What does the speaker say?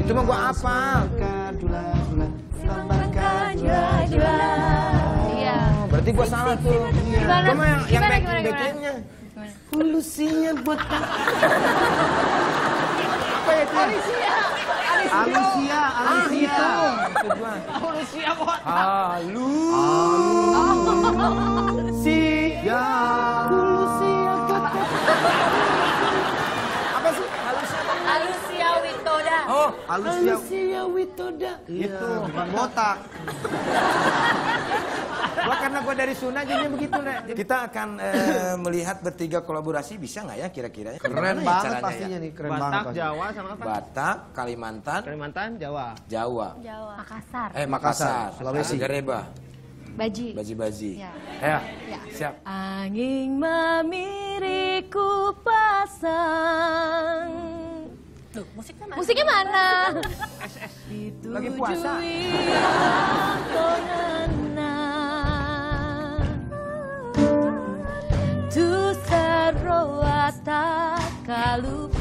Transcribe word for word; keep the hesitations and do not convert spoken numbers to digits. Itu mah gua hafal. Iya. Berarti gua salah tuh. Gimana? Gimana? Gimana? Gimana? Gimana? Polusinya buat apa ya? Alisia. Alisia. Alisia. Alisia buat halu. Sia. Polusia kata. Apa sih? Alusia Witoda. Oh, Alusia Witoda. Itu bukan botak. Wah, karena gue dari Sunda jadinya begitu, Nek. Kita akan eh, melihat bertiga kolaborasi, bisa nggak ya kira-kira? Keren, keren banget pastinya ya? Nih, keren Batak, banget. Batak, Jawa, sama apa? Batak, Kalimantan. Kalimantan, Jawa. Jawa. Jawa. Makassar. Eh, Makassar. Sulawesi. Gareba. Baji. Baji-baji. Ya. Ya. Ya. Siap. Angin memiriku pasang. Tuh, musiknya mana? Musiknya mana? Lagi puasa. Tuh seruat tak kalup.